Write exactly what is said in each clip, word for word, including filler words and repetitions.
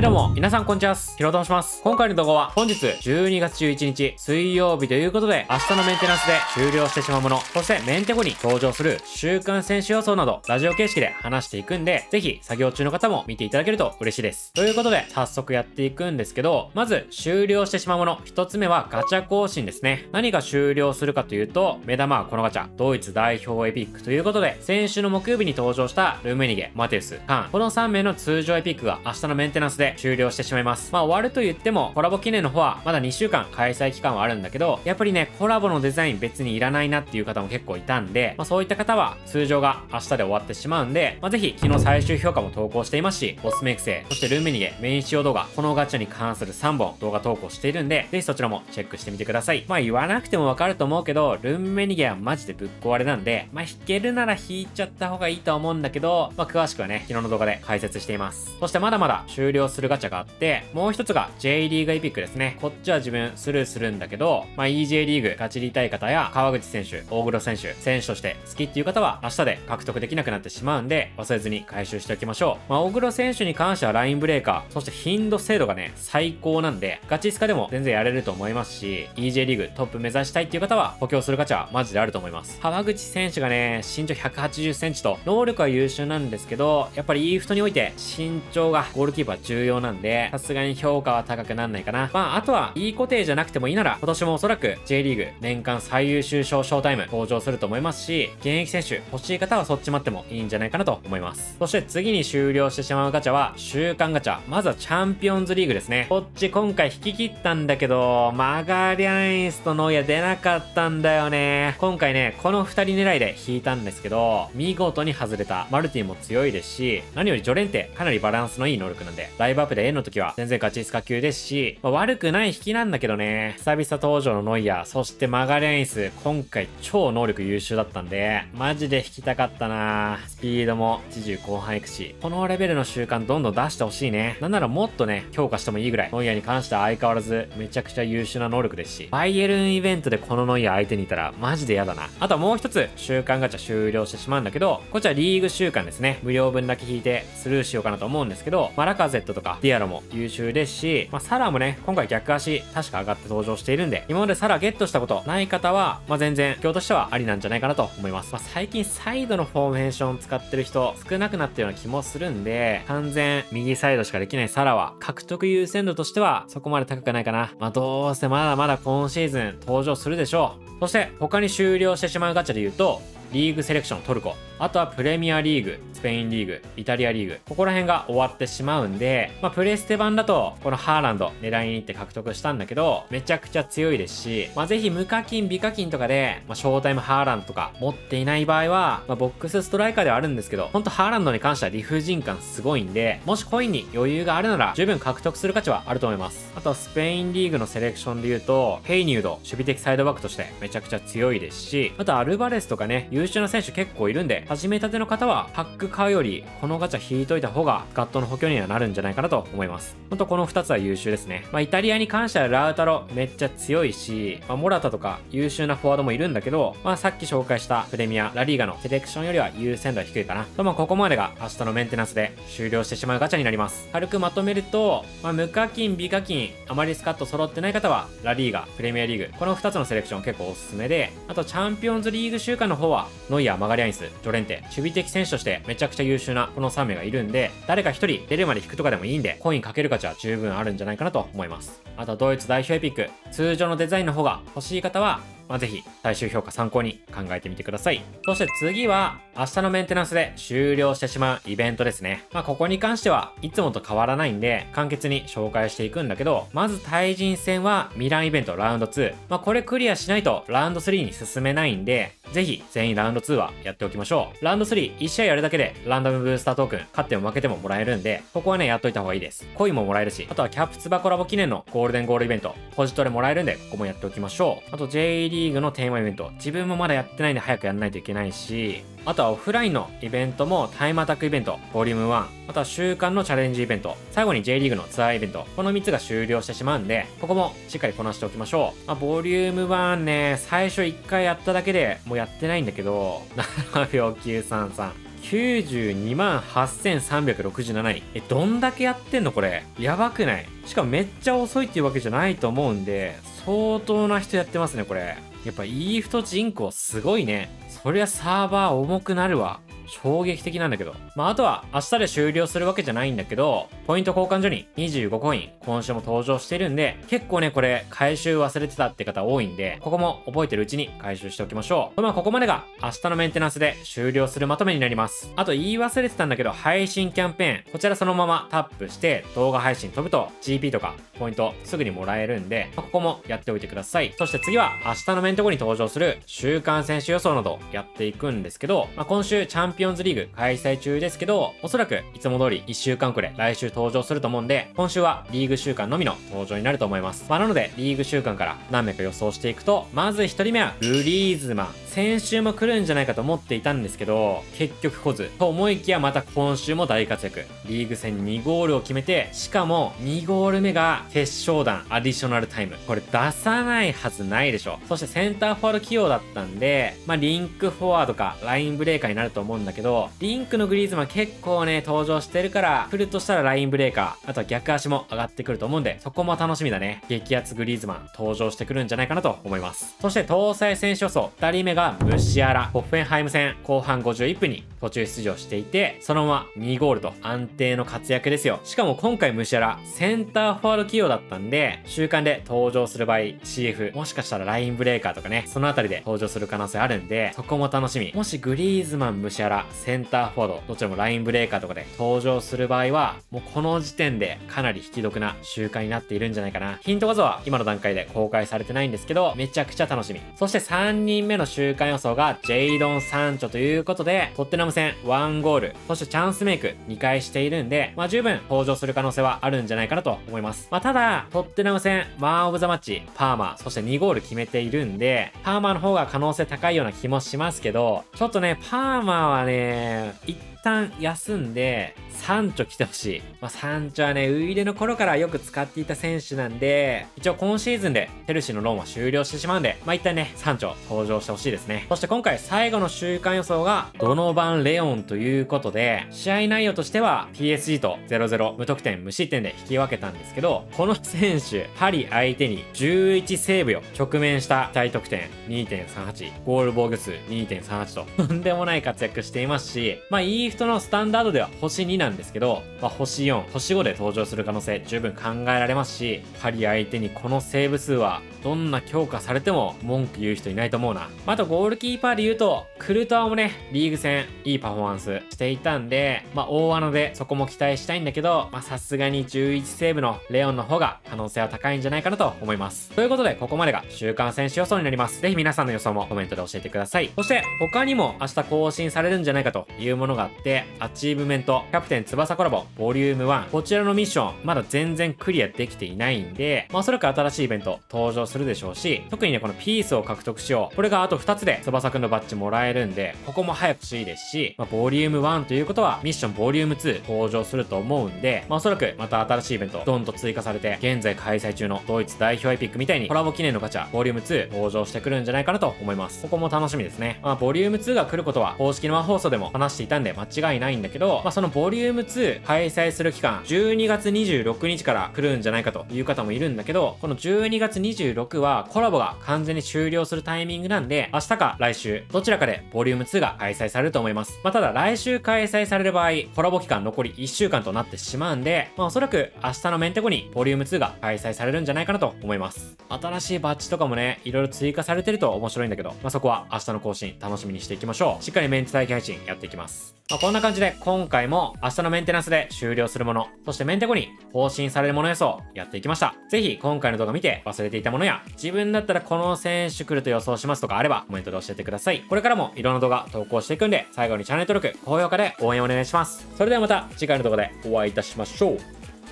はいどうも、皆さんこんにちは。ヒロと申します。今回の動画は本日じゅうにがつじゅういちにち水曜日ということで、明日のメンテナンスで終了してしまうもの、そしてメンテ後に登場する週刊選手予想など、ラジオ形式で話していくんで、ぜひ作業中の方も見ていただけると嬉しいです。ということで、早速やっていくんですけど、まず終了してしまうもの、一つ目はガチャ更新ですね。何が終了するかというと、目玉はこのガチャ、ドイツ代表エピックということで、先週の木曜日に登場したルメニゲ、マテウス、カン、このさんめいの通常エピックが明日のメンテナンスで終了してしまいます。まあ終わると言ってもコラボ記念の方はまだにしゅうかん開催期間はあるんだけど、やっぱりねコラボのデザイン別にいらないなっていう方も結構いたんで、まあ、そういった方は通常が明日で終わってしまうんで、まあ、ぜひ昨日最終評価も投稿していますし、ボスメ育成そしてルメニゲメイン使用動画、このガチャに関するさんぼん動画投稿しているんで、ぜひそちらもチェックしてみてください。まあ言わなくてもわかると思うけど、ルメニゲはマジでぶっ壊れなんで、まあ引けるなら引いちゃった方がいいとは思うんだけど、まあ詳しくはね昨日の動画で解説しています。そしてまだまだ終了するガチャがあって、もう一つが J リーグエピックですね。こっちは自分スルーするんだけど、まあ、イージェー リーグ勝ち入りたい方や川口選手、大黒選手選手として好きっていう方は明日で獲得できなくなってしまうんで、忘れずに回収しておきましょう。まあ、大黒選手に関してはラインブレーカー、そして頻度精度がね最高なんで、ガチスカでも全然やれると思いますし、 イージェー リーグトップ目指したいっていう方は補強するガチャはマジであると思います。川口選手がね身長 ひゃくはちじゅっセンチ と能力は優秀なんですけど、やっぱりイーフトにおいて身長がゴールキーパー重要なんで、さすがに評価は高くなんないかな。まああとはいい固定じゃなくてもいいなら、今年もおそらく J リーグ年間最優秀賞ショータイム登場すると思いますし、現役選手欲しい方はそっち待ってもいいんじゃないかなと思います。そして次に終了してしまうガチャは週間ガチャ。まずはチャンピオンズリーグですね。こっち今回引き切ったんだけど、マガリャインスとノイア出なかったんだよね。今回ねこのふたり狙いで引いたんですけど、見事に外れた。マルティも強いですし、何よりジョレンテかなりバランスのいい能力なんで、ライブアップで A の時は全然ガチスカ級ですし、まあ、悪くない引きなんだけどね。久々登場のノイアー、そしてマガリャインス、今回超能力優秀だったんでマジで引きたかったな。スピードもはちじゅうこうはんいくし、このレベルの習慣どんどん出してほしいね。なんならもっとね強化してもいいぐらい、ノイアーに関しては相変わらずめちゃくちゃ優秀な能力ですし、バイエルンイベントでこのノイアー相手にいたらマジで嫌だな。あともう一つ習慣ガチャ終了してしまうんだけど、こっちはリーグ習慣ですね。無料分だけ引いてスルーしようかなと思うんですけど、マラカゼットとかディアロも優秀ですし、まあ、サラもね今回逆足確か上がって登場しているんで、今までサラゲットしたことない方は、まあ、全然今日としてはありなんじゃないかなと思います。まあ、最近サイドのフォーメーション使ってる人少なくなったような気もするんで、完全右サイドしかできないサラは獲得優先度としてはそこまで高くないかな。まあ、どうせまだまだ今シーズン登場するでしょう。そして他に終了してしまうガチャで言うと、リーグセレクショントルコ、あとはプレミアリーグ、スペインリーグ、イタリアリーグ、ここら辺が終わってしまうんで、まあ、プレステ版だとこのハーランド狙いに行って獲得したんだけど、めちゃくちゃ強いですし、まあ、ぜひ無課金美課金とかで、まあ、ショータイムハーランドとか持っていない場合は、まあ、ボックスストライカーではあるんですけど、ほんとハーランドに関しては理不尽感すごいんで、もしコインに余裕があるなら十分獲得する価値はあると思います。あとはスペインリーグのセレクションで言うと、ヘイニュード守備的サイドバックとしてめちゃくちゃ強いですし、あとアルバレスとかね優秀な選手結構いるんで、始めたての方はパック買うよりこのガチャ引いといた方がガットの補強にはなるんじゃないかなと思います。ほんとこのふたつは優秀ですね。まあ、イタリアに関してはラウタロめっちゃ強いし、まあ、モラタとか優秀なフォワードもいるんだけど、まあ、さっき紹介したプレミアラリーガのセレクションよりは優先度は低いかなと。まあ、ここまでが明日のメンテナンスで終了してしまうガチャになります。軽くまとめると、まあ、無課金美課金あまりスカッと揃ってない方はラリーガプレミアリーグ、このふたつのセレクション結構おすすめで、あとチャンピオンズリーグ週間の方はノイアー、マガリャインス、ジョレンテ守備的選手としてめちゃくちゃ優秀なこのさんめいがいるんで、誰かひとり出るまで引くとかでもいいんで、コインかける価値は十分あるんじゃないかなと思います。あとドイツ代表エピック通常のデザインの方が欲しい方は、まあ、ぜひ最終評価参考に考えてみてください。そして次は明日のメンテナンスで終了してしまうイベントですね。まあ、ここに関してはいつもと変わらないんで簡潔に紹介していくんだけど、まず対人戦はミランイベントラウンドツー、まあ、これクリアしないとラウンドスリーに進めないんで、ぜひ全員ラウンドツーはやっておきましょう。ラウンドスリー、いち試合やるだけでランダムブースタートークン、勝っても負けてももらえるんで、ここはね、やっといた方がいいです。コインももらえるし、あとはキャプツバコラボ記念のゴールデンゴールイベント、ポジトレもらえるんで、ここもやっておきましょう。あと J リーグのテーマイベント、自分もまだやってないんで早くやんないといけないし、あとはオフラインのイベントもタイムアタックイベント、ボリュームワン、あとは週間のチャレンジイベント、最後に J リーグのツアーイベント、このみっつが終了してしまうんで、ここもしっかりこなしておきましょう。まあ、ボリュームワンね、最初いっかいやっただけでもうやってないんだけど、ななびょうきゅうさんさんきゅうじゅうにまんはっせんさんびゃくろくじゅうなない。え、どんだけやってんのこれ。やばくない？しかもめっちゃ遅いっていうわけじゃないと思うんで、相当な人やってますね、これ。やっぱイーフト人口すごいね。そりゃサーバー重くなるわ。衝撃的なんだけど。まあ、あとは明日で終了するわけじゃないんだけど、ポイント交換所ににじゅうごコイン、今週も登場してるんで、結構ね、これ、回収忘れてたって方多いんで、ここも覚えてるうちに回収しておきましょう。まあ、ここまでが明日のメンテナンスで終了するまとめになります。あと言い忘れてたんだけど、配信キャンペーン。こちらそのままタップして、動画配信飛ぶと ジーピー とかポイントすぐにもらえるんで、まあ、ここもやっておいてください。そして次は明日のメント後に登場する週間選手予想などやっていくんですけど、まあ、今週チャンピオンチャンピオンズリーグ開催中ですけど、おそらくいつも通りいっしゅうかんくらい来週登場すると思うんで、今週はリーグ週間のみの登場になると思います。まあ、なのでリーグ週間から何名か予想していくと、まずひとりめはグリーズマン。先週も来るんじゃないかと思っていたんですけど、結局来ずと思いきや、また今週も大活躍。リーグ戦にゴールを決めて、しかもにゴールめが決勝弾アディショナルタイム。これ出さないはずないでしょ。そしてセンターフォワード起用だったんで、まあ、リンクフォワードかラインブレーカーになると思うんだけどだけど、リンクのグリーズマン結構ね登場してるから、来るとしたらラインブレーカー、あとは逆足も上がってくると思うんで、そこも楽しみだね。激アツグリーズマン登場してくるんじゃないかなと思います。そして搭載選手予想ふたりめがムシアラ。ホッフェンハイム戦後半ごじゅういっぷんに途中出場していて、そのままにゴールと安定の活躍ですよ。しかも今回ムシアラセンターフォワード起用だったんで、週間で登場する場合 シーエフ、 もしかしたらラインブレーカーとかね、そのあたりで登場する可能性あるんで、そこも楽しみ。もしグリーズマンムシアラセンターフォワードどちらもラインブレーカーとかで登場する場合は、もうこの時点でかなり引き得な週間になっているんじゃないかな。ヒント画像は今の段階で公開されてないんですけど、めちゃくちゃ楽しみ。そしてさんにんめの週間予想がジェイドン・サンチョということで、トッテナム戦いちゴール、そしてチャンスメイクにかいしているんで、まあ十分登場する可能性はあるんじゃないかなと思います。まあただトッテナム戦ワンオブザマッチパーマー、そしてにゴール決めているんで、パーマーの方が可能性高いような気もしますけど、ちょっとねパーマーはねえー、一旦休んでサンチョ来てほしい。まあ、サンチョはねウイレの頃からよく使っていた選手なんで、一応今シーズンでヘルシーのローンは終了してしまうんで、まあ一旦ねサンチョ登場してほしいですね。そして今回最後の週間予想がドノバン・レオンということで、試合内容としては ピーエスジー とゼロゼロ、無得点無失点で引き分けたんですけど、この選手パリ相手にじゅういちセーブよ。直面した大得点 にてんさんはち、 ゴール防御数 にてんさんはち ととんでもない活躍していますし、まあイーフトのスタンダードではほしになんですけど、まあ、ほしよん、ほしごで登場する可能性十分考えられますし、パリ相手にこのセーブ数はどんな強化されても文句言う人いないと思うな。あとゴールキーパーで言うとクルトワもねリーグ戦いいパフォーマンスしていたんで、まあ大穴でそこも期待したいんだけど、まあさすがにじゅういちセーブのレオンの方が可能性は高いんじゃないかなと思います。ということでここまでが週間選手予想になります。ぜひ皆さんの予想もコメントで教えてください。そして他にも明日更新されるんじゃないかというものがあって、アチーブメントキャプテン翼コラボボリュームワン、こちらのミッションまだ全然クリアできていないんで、まあおそらく新しいイベント登場するでしょうし、特にねこのピースを獲得しよう、これがあとふたつで翼くんのバッジもらえるんで、ここも早く欲しいですし、まあ、ボリュームワンということはミッションボリュームツー登場すると思うんで、まあおそらくまた新しいイベントどんと追加されて、現在開催中のドイツ代表エピックみたいにコラボ記念のガチャボリュームツー登場してくるんじゃないかなと思います。ここも楽しみですね。まあボリュームツーが来ることは公式の生放送でも話していたんで間違いないんだけど、まあそのボリュームツー開催する期間じゅうにがつにじゅうろくにちから来るんじゃないかという方もいるんだけど、このじゅうにがつにじゅうろくにちはコラボが完全に終了するタイミングなんで、明日か来週どちらかでボリュームツーが開催されると思います。まあただ来週開催される場合コラボ期間残りいっしゅうかんとなってしまうんで、まあおそらく明日のメンテ後にボリュームツーが開催されるんじゃないかなと思います。新しいバッジとかもねいろいろ追加されてると面白いんだけど、まあそこは明日の更新楽しみにしていきましょう。しっかりメンテ体験配信やっていきます。まあ、こんな感じで今回も明日のメンテナンスで終了するもの、そしてメンテ後に更新されるもの予想やっていきました。ぜひ今回の動画見て忘れていたものや、自分だったらこの選手来ると予想しますとかあればコメントで教えてください。これからもいろんな動画投稿していくんで、最後にチャンネル登録、高評価で応援お願いします。それではまた次回の動画でお会いいたしましょう。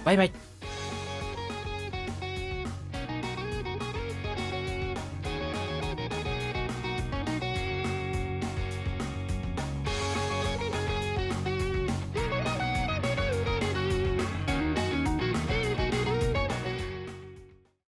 バイバイ。